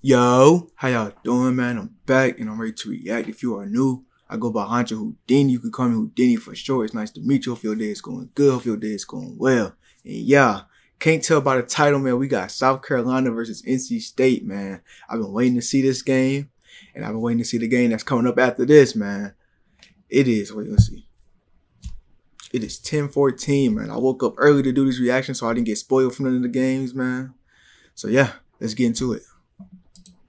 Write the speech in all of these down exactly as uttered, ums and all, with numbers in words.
Yo, how y'all doing, man? I'm back and I'm ready to react. If you are new, I go by Huncho Houdine. You can call me Houdini for sure. It's nice to meet you. Hope your day is going good. Hope your day is going well. And yeah, can't tell by the title, man. We got South Carolina versus N C State, man. I've been waiting to see this game, and I've been waiting to see the game that's coming up after this, man. It is. Wait, let's see. It is ten fourteen, man. I woke up early to do these reactions, so I didn't get spoiled from none of the games, man. So yeah, let's get into it.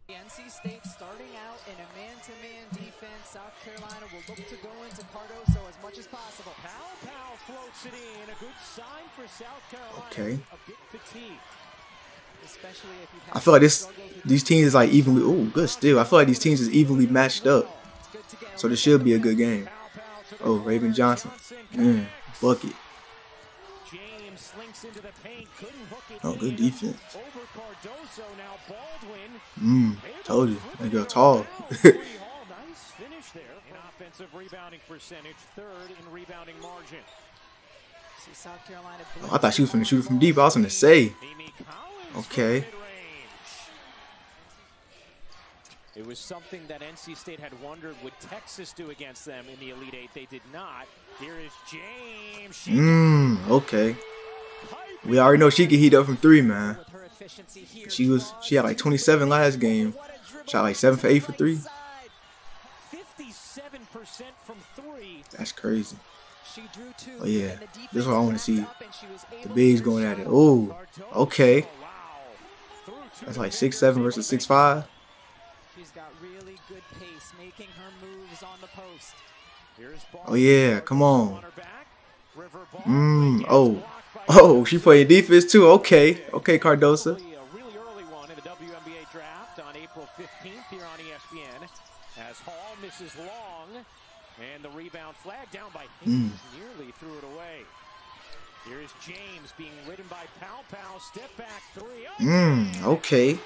N C State starting out in a man-to-man -man defense. South Carolina will look to go into Cardoso as much as possible. Paopao floats it in. A good sign for South Carolina. Okay. A bit fatigued, especially if you I feel like this, these teams is like evenly. Oh, good steal. I feel like these teams is evenly matched up, so this should be a good game. Oh, Raven Johnson. Mm, bucket. James slinks into the paint. Couldn't hook it. Oh, good defense. Over Cardoso now. Baldwin. Mm, told you. That girl tall. Hall, nice finish there. An offensive rebounding percentage, third in rebounding margin. See South Carolina. Oh, I thought she was going to shoot from deep. I was going to say. Okay. It was something that N C State had wondered would Texas do against them in the Elite Eight. They did not. Here is James. Mmm, okay. We already know she can heat up from three, man. She was she had like twenty-seven last game. Shot like seven for eight for three. That's crazy. Oh yeah. This is what I want to see. The bigs going at it. Oh, okay. That's like six seven versus six five. She's got really good pace, making her moves on the post. Here's ball. Oh yeah, come on. Mmm. Oh, oh, she playing defense too. Okay, okay, Cardoso. A really early one in the W N B A draft on April fifteenth here on E S P N. As Hall misses long, and the rebound flagged down by Hayes, nearly threw it away. Here is James being ridden by Paopao. Step back three. Mmm. Okay.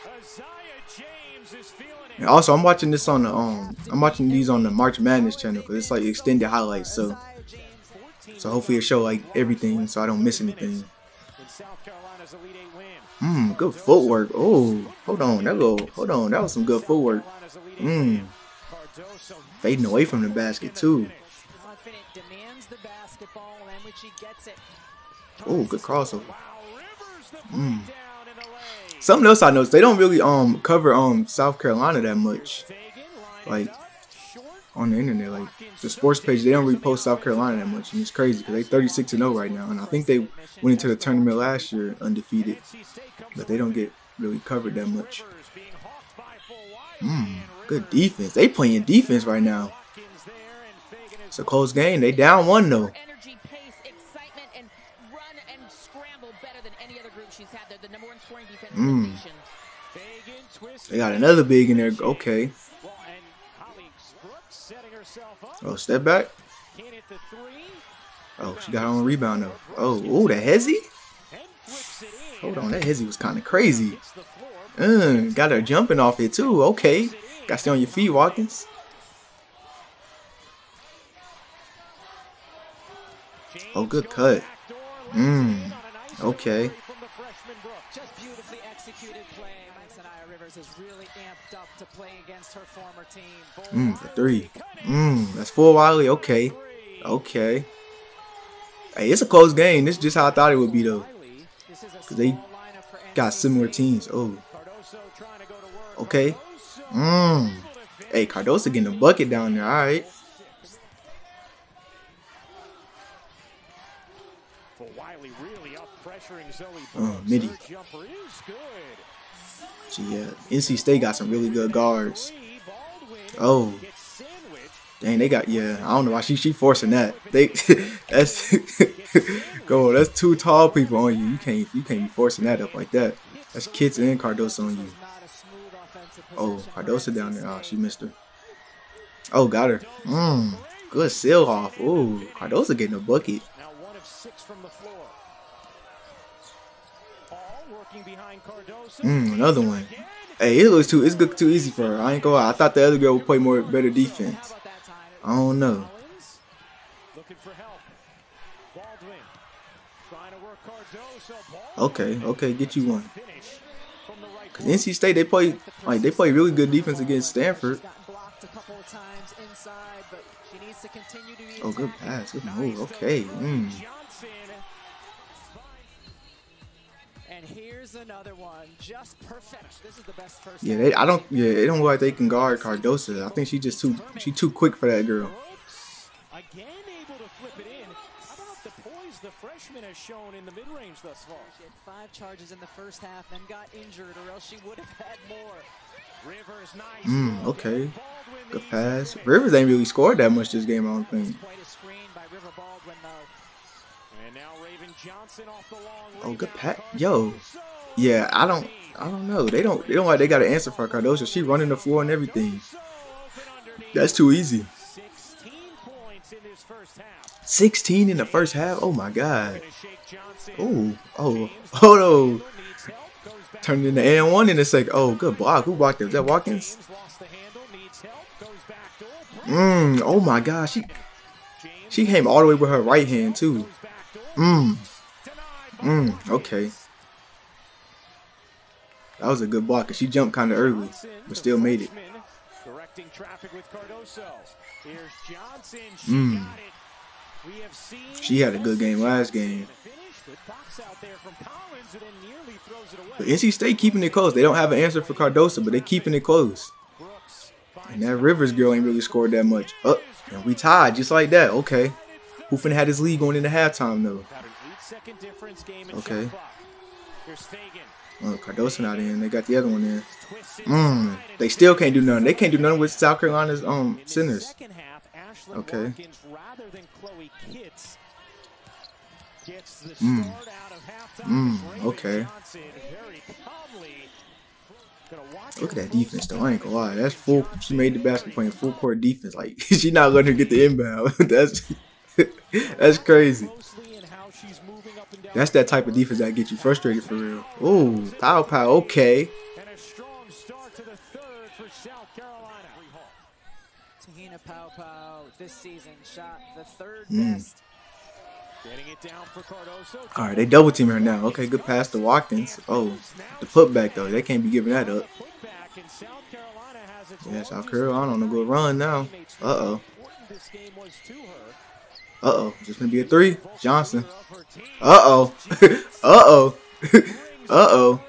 And also, I'm watching this on the um, I'm watching these on the March Madness channel because it's like extended highlights. So, so hopefully it show like everything, so I don't miss anything. Mmm, good footwork. Oh, hold on, that go. Hold on, that was some good footwork. Mmm, fading away from the basket too. Oh, good crossover. Mmm. Something else I noticed, they don't really um cover um South Carolina that much, like on the internet, like the sports page. They don't repost South Carolina that much, and it's crazy because they thirty-six and oh right now, and I think they went into the tournament last year undefeated, but they don't get really covered that much. Mm, good defense. They playing defense right now. It's a close game. They down one though. Mm. They got another big in there. Okay. Oh, step back. Oh, she got her own rebound though. Oh, oh, the hezzy. Hold on, that hezzy was kind of crazy. Mm, got her jumping off it too. Okay, got to stay on your feet, Watkins. Oh, good cut. Mm. Okay. Just beautifully executed play. Rivers is really amped up to play against her former team. Mmm, for three. Mmm, that's four Wiley. Okay. Okay. Hey, it's a close game. This is just how I thought it would be, though. Because they got similar teams. Oh. Okay. Mmm. Hey, Cardoso getting a bucket down there. All right. Oh, midi. See, yeah, N C State got some really good guards. Oh, dang, they got yeah. I don't know why she she forcing that. They that's go. That's two tall people on you. You can't you can't be forcing that up like that. That's Kids and Cardoso on you. Oh, Cardoso down there. Oh, she missed her. Oh, got her. Mmm, good seal off. Oh, Cardoso getting a bucket. Now one of six from the floor. Mm, another one. Hey, it looks too. It's good, too easy for her. I ain't gonna lie. I thought the other girl would play more better defense. I don't know. Okay, okay, get you one. Cause N C State, they play like they play really good defense against Stanford. Oh, good pass, good move. Okay. Mm. And here's another one, just perfect. This is the best first. Yeah, they, I don't. Yeah, it don't look like they can guard Cardoso. I think she just too. She too quick for that girl. Again, able to flip it in. How about the poise the freshman has shown in the mid-range thus far? She had five charges in the first half and got injured, or else she would have had more. Rivers, nice. Mm, okay. Good pass. Rivers ain't really scored that much this game, I don't think. And now Raven Johnson off the long. Oh, good pass. Yo. Yeah, I don't I don't know. They don't they don't like they got an answer for Cardoso. She running the floor and everything. That's too easy. sixteen in the first half. Oh my God. Ooh. Oh. Oh no. Turned into and one in a sec. Oh, good block. Who blocked it? Is that Watkins? Mmm. Oh my God. She she came all the way with her right hand too. Mmm. Mmm. Okay. That was a good block. Cause she jumped kind of early, but still made it. Mm. She had a good game last game. But N C State keeping it close. They don't have an answer for Cardoso, but they keeping it close. And that Rivers girl ain't really scored that much. Oh, and we tied just like that. Okay. Who finna had his lead going into halftime though? Okay. Oh, Cardoso not in. They got the other one in. Mm, they still can't do nothing. They can't do nothing with South Carolina's um centers. Okay. Mm. Mm. Okay. Look at that defense though. I ain't gonna lie. That's full. She made the basket playing full court defense. Like she not letting her get the inbound. That's that's crazy. That's that type of defense that gets you frustrated for real. Ooh, Paopao, okay. And a strong start to the third for South Carolina. Te-Hina Paopao this season shot the third mm. best. Getting it down for Cardoso. All right, they double team her now. Okay, good pass to Watkins. Oh, the putback though, they can't be giving that up. Yeah, South Carolina on a good run now. Uh oh. Uh-oh, just gonna be a three. Johnson. Uh-oh. Uh-oh. Uh-oh.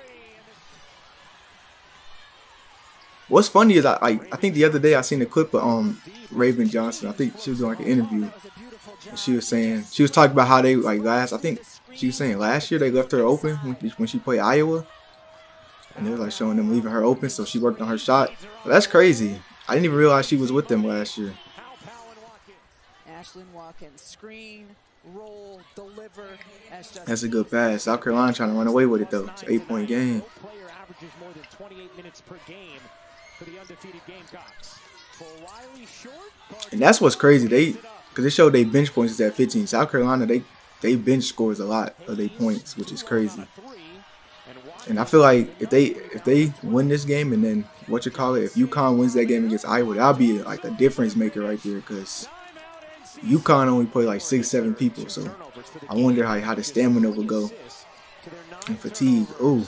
What's funny is I, I I think the other day I seen a clip of um Raven Johnson. I think she was doing like an interview. And she was saying she was talking about how they like last I think she was saying last year they left her open when she, when she played Iowa. And they were like showing them leaving her open, so she worked on her shot. But that's crazy. I didn't even realize she was with them last year. Watkins, screen, roll, deliver. As just that's a good pass. South Carolina trying to run away with it though. It's an eight-point game. Player averages more than twenty-eight minutes per game for the undefeated Gamecocks. For Wiley, short, and that's what's crazy. They, because they showed they bench points is at fifteen. South Carolina, they they bench scores a lot of their points, which is crazy. And I feel like if they if they win this game and then what you call it, if UConn wins that game against Iowa, that'll be like a difference maker right there because. UConn only played like six, seven people, so I wonder how how the stamina will go and fatigue. Oh,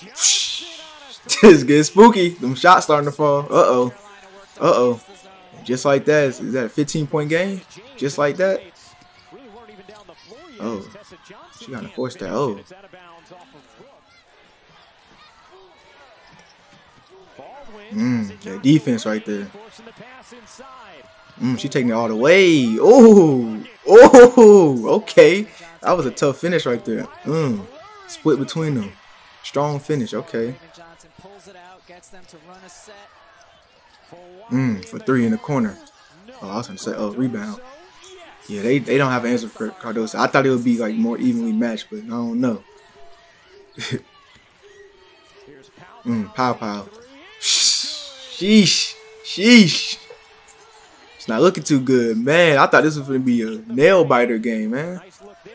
it's getting spooky. Them shots starting to fall. Uh oh, uh oh. Just like that. Is, is that a fifteen-point game? Just like that. Oh, she gotta force that. Oh. Mm, that defense right there. Mm, she taking it all the way. Oh, oh, okay. That was a tough finish right there. Mm, split between them. Strong finish. Okay. Mm, for three in the corner. Oh, I was gonna say, oh, rebound. Yeah, they they don't have an answer for Cardoso. I thought it would be like more evenly matched, but I don't know. mm, Paopao. Sheesh. Sheesh. Not looking too good, man. I thought this was gonna be a nail biter game, man.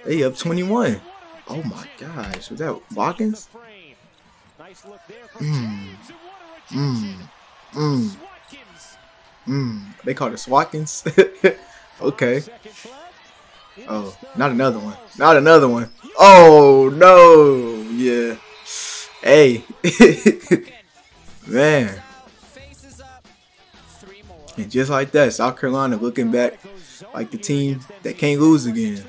They up twenty-one. Oh my gosh, was that Watkins? Mm. Mm. Mm. Mm. They called us Watkins. Okay. Oh, not another one. Not another one. Oh no. Yeah. Hey, man. And just like that, South Carolina looking back like the team that can't lose again.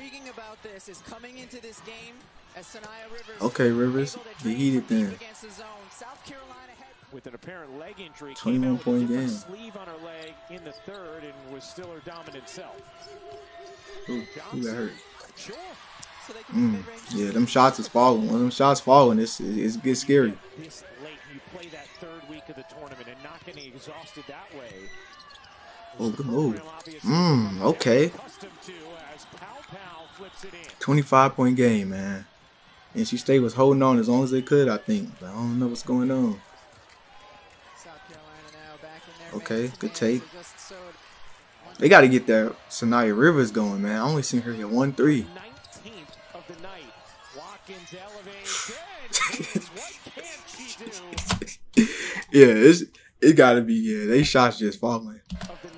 Okay, Rivers, they eat it then. With an apparent leg injury, twenty-one point game. Sleeve on her leg in the third and was still her dominant self. Ooh, who got hurt? Mm, yeah, them shots is falling. When them shots falling, it's it's get scary. This late, you play that third week of the tournament and not getting exhausted that way. Oh, good move. Mmm, okay. twenty-five point game, man. N C State was holding on as long as they could, I think. But I don't know what's going on. Okay, good take. They got to get that Sanaya Rivers going, man. I only seen her hit one three. Yeah, it's, it got to be. Yeah, they shots just falling.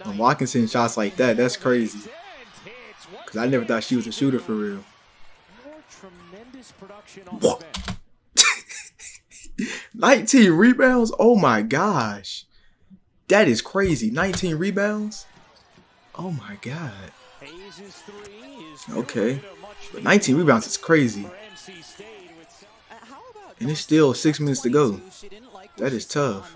When Watkins hitting shots like that, that's crazy. Because I never thought she was a shooter for real. nineteen rebounds? Oh my gosh. That is crazy. nineteen rebounds? Oh my god. Okay. But nineteen rebounds is crazy. And it's still six minutes to go. That is tough.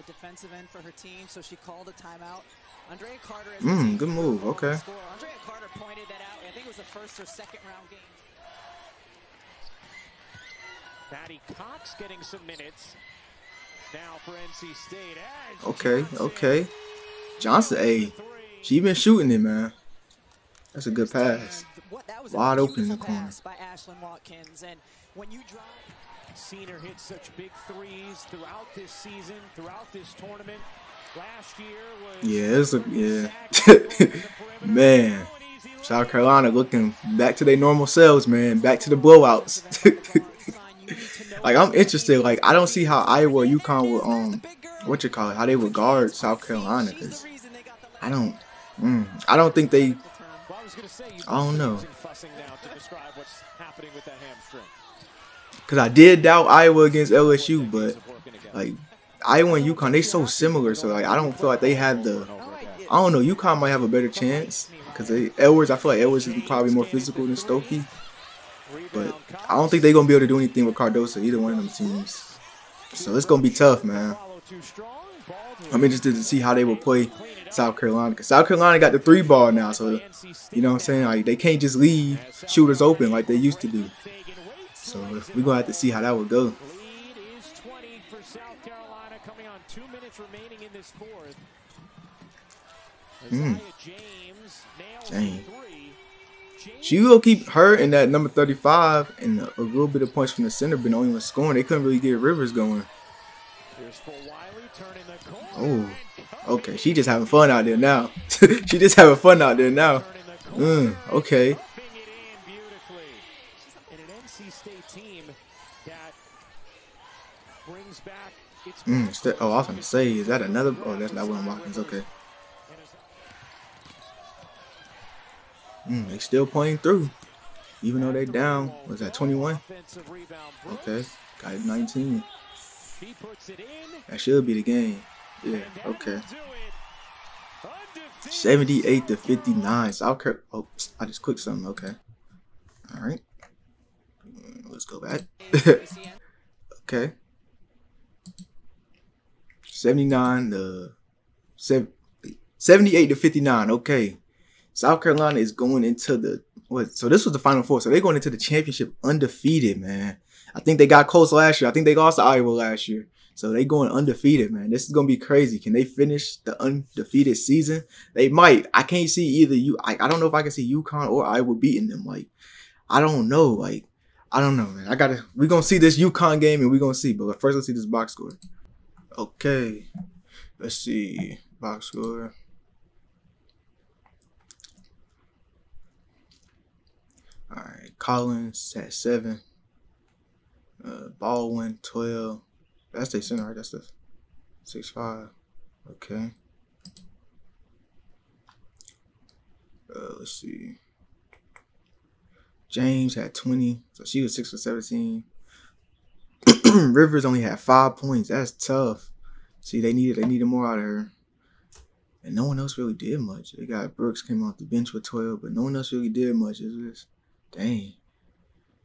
Mmm, good move. Okay. Patty Cox getting some minutes now for N C State. Okay, okay. Johnson, hey, she been shooting it, man. That's a good pass. Wide open in the corner. By Ashlyn Watkins, and when you drive, seen her hit such big threes throughout this season, throughout this tournament. Last year was yeah, it's a yeah, man. South Carolina looking back to their normal selves, man. Back to the blowouts. Like, I'm interested. Like, I don't see how Iowa or UConn will, um, what you call it, how they would guard South Carolina. Cause I don't, mm, I don't think they, I don't know. Cause I did doubt Iowa against L S U, but like Iowa and UConn, they so similar. So like, I don't feel like they had the, I don't know. UConn might have a better chance. Cause they, Edwards, I feel like Edwards is probably more physical than Stokey. But I don't think they're going to be able to do anything with Cardoso, either one of them teams. So it's going to be tough, man. I'm interested to see how they will play South Carolina. Because South Carolina got the three ball now. So, you know what I'm saying? Like, they can't just leave shooters open like they used to do. So we're going to have to see how that would go. Mm. James. She will keep her in that number thirty-five, and a little bit of points from the center, but only was scoring. They couldn't really get Rivers going. Oh, okay. She just having fun out there now. she just having fun out there now. Mm, okay. Mm, oh, I was going to say, is that another? Oh, that's not one of Watkins. Okay. Mm, they still playing through, even though they down. Was that twenty-one? Okay, got it nineteen. That should be the game. Yeah. Okay. Seventy-eight to fifty-nine. South Carolina. Oh, I just clicked something. Okay. All right. Let's go back. Okay. Seventy-nine to seven. Seventy-eight to fifty-nine. Okay. South Carolina is going into the what? So this was the Final Four. So they're going into the championship undefeated, man. I think they got close last year. I think they lost to Iowa last year. So they going undefeated, man. This is going to be crazy. Can they finish the undefeated season? They might. I can't see either you. I, I don't know if I can see UConn or Iowa beating them. Like, I don't know. Like, I don't know, man. I gotta. We're gonna see this UConn game and we're gonna see. But first, let's see this box score. Okay, let's see box score. All right, Collins at seven. Uh, Baldwin twelve. That's the center, right? That's the six five. Okay. Uh, let's see. James had twenty, so she was six for seventeen. Rivers only had five points. That's tough. See, they needed they needed more out of her. And no one else really did much. They got Brooks came off the bench with twelve, but no one else really did much. It's just, dang.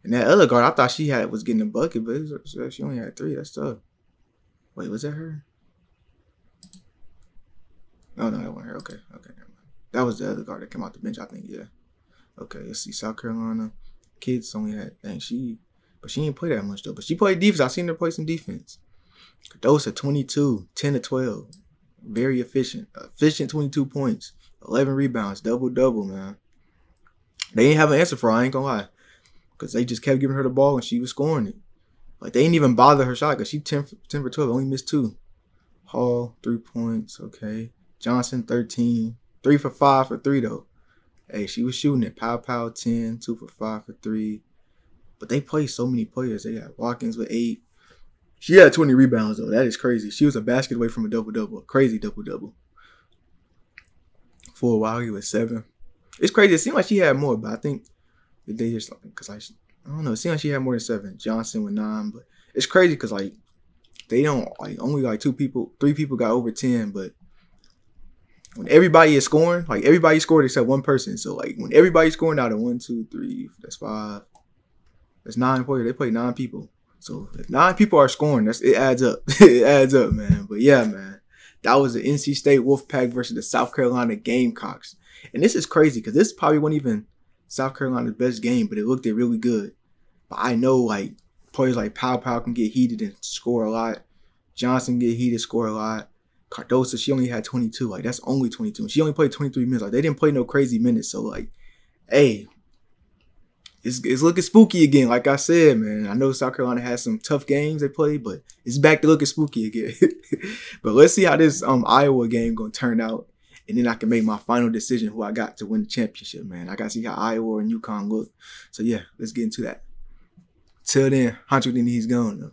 And that other guard, I thought she had was getting a bucket, but was, she only had three. That's tough. Wait, was that her? No, no, that wasn't her. Okay, okay, never mind. That was the other guard that came off the bench, I think, yeah. Okay, let's see. South Carolina kids only had, dang, she, but she didn't play that much, though. But she played defense. I seen her play some defense. Cardoso at twenty-two, ten to twelve. Very efficient. Efficient twenty-two points, eleven rebounds, double-double, man. They didn't have an answer for her, I ain't gonna lie. Because they just kept giving her the ball and she was scoring it. Like, they didn't even bother her shot because she ten for twelve, only missed two. Hall, three points, okay. Johnson, thirteen. Three for five for three, though. Hey, she was shooting it. Paopao, ten. Two for five for three. But they played so many players. They got Watkins with eight. She had twenty rebounds, though. That is crazy. She was a basket away from a double-double. Crazy double-double. For a while, he was seven. It's crazy. It seemed like she had more, but I think they just, because I, I don't know. It seemed like she had more than seven. Johnson with nine. But it's crazy because, like, they don't, like, only, like, two people, three people got over ten, but when everybody is scoring, like, everybody scored except one person. So, like, when everybody's scoring out of one, two, three, that's five. That's nine players. They play nine people. So, if nine people are scoring, that's it adds up. It adds up, man. But, yeah, man. That was the N C State Wolfpack versus the South Carolina Gamecocks. And this is crazy because this probably wasn't even South Carolina's best game, but it looked it really good. But I know, like, players like Paopao can get heated and score a lot. Johnson get heated, score a lot. Cardoso, she only had twenty-two. Like, that's only twenty-two. She only played twenty-three minutes. Like, they didn't play no crazy minutes. So, like, hey, it's, it's looking spooky again. Like I said, man, I know South Carolina has some tough games they played, but it's back to looking spooky again. But let's see how this um Iowa game going to turn out. And then I can make my final decision who I got to win the championship, man. I got to see how Iowa and UConn look. So, yeah, let's get into that. Till then, Huncho Houdine, he's gone, though.